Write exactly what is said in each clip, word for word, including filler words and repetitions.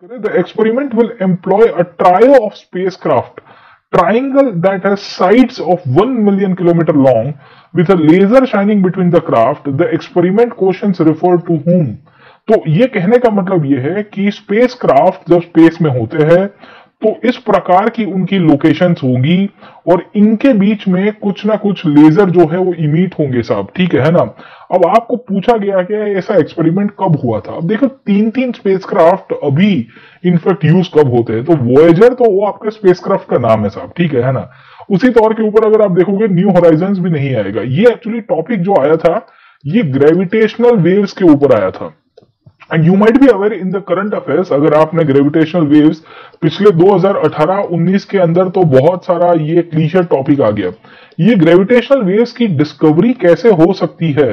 The experiment will employ a trio of spacecraft, triangle that has sides of one million kilometers long with a laser shining between the craft. The experiment questions refer to whom? तो ये कहने का मतलब ये है कि spacecraft जब space में होते हैं तो इस प्रकार की उनकी लोकेशंस होंगी और इनके बीच में कुछ ना कुछ लेजर जो है वो इमिट होंगे साहब, ठीक है ना। अब आपको पूछा गया कि ऐसा एक्सपेरिमेंट कब हुआ था। अब देखो तीन तीन स्पेसक्राफ्ट अभी इनफेक्ट यूज कब होते हैं, तो वॉयेजर तो वो आपके स्पेसक्राफ्ट का नाम है साहब, ठीक है ना। उसी तौर के ऊपर अगर आप देखोगे न्यू होराइजन्स भी नहीं आएगा। ये एक्चुअली टॉपिक जो आया था ये ग्रेविटेशनल वेव्स के ऊपर आया था। And you might be aware in the current affairs, अगर आपने ग्रेविटेशनल वेव्स पिछले दो हज़ार अठारह उन्नीस के अंदर तो बहुत सारा ये क्लीशर टॉपिक आ गया। ये ग्रेविटेशनल वेव्स की डिस्कवरी कैसे हो सकती है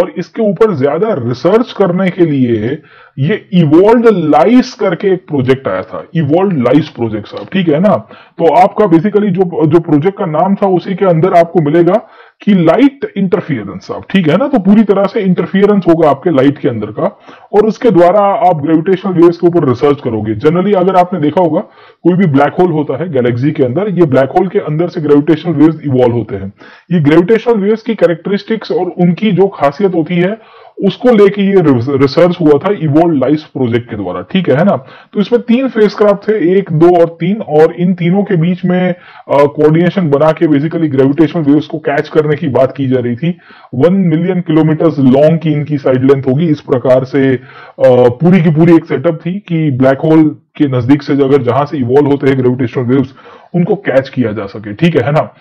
और इसके ऊपर ज्यादा रिसर्च करने के लिए ये इवॉल्व्ड लाइस करके एक प्रोजेक्ट आया था, इवॉल्व्ड लाइस प्रोजेक्ट साहब, ठीक है ना। तो आपका बेसिकली जो जो प्रोजेक्ट का नाम था उसी के अंदर आपको मिलेगा कि लाइट इंटरफियरेंस साहब, ठीक है ना। तो पूरी तरह से इंटरफियरेंस होगा आपके लाइट के अंदर का और उसके द्वारा आप ग्रेविटेशनल वेव्स के ऊपर रिसर्च करोगे। जनरली अगर आपने देखा होगा कोई भी ब्लैक होल होता है गैलेक्सी के अंदर, ये ब्लैक होल के अंदर से ग्रेविटेशनल वेव्स इवॉल्व होते हैं। ये ग्रेविटेशनल वेव्स की कैरेक्टरिस्टिक्स और उनकी जो खासियत होती है उसको लेके ये रिसर्च हुआ था इवॉल्व्ड लाइस प्रोजेक्ट के द्वारा, ठीक है ना। तो इसमें तीन स्पेसक्राफ्ट थे, एक दो और तीन, और इन तीनों के बीच में कोऑर्डिनेशन बना के बेसिकली ग्रेविटेशनल वेव्स को कैच करने की बात की जा रही थी। वन मिलियन किलोमीटर्स लॉन्ग की इनकी साइड लेंथ होगी। इस प्रकार से आ, पूरी की पूरी एक सेटअप थी कि ब्लैक होल के नजदीक से अगर जहां से इवॉल्व होते हैं ग्रेविटेशनल वेव्स उनको कैच किया जा सके, ठीक है ना।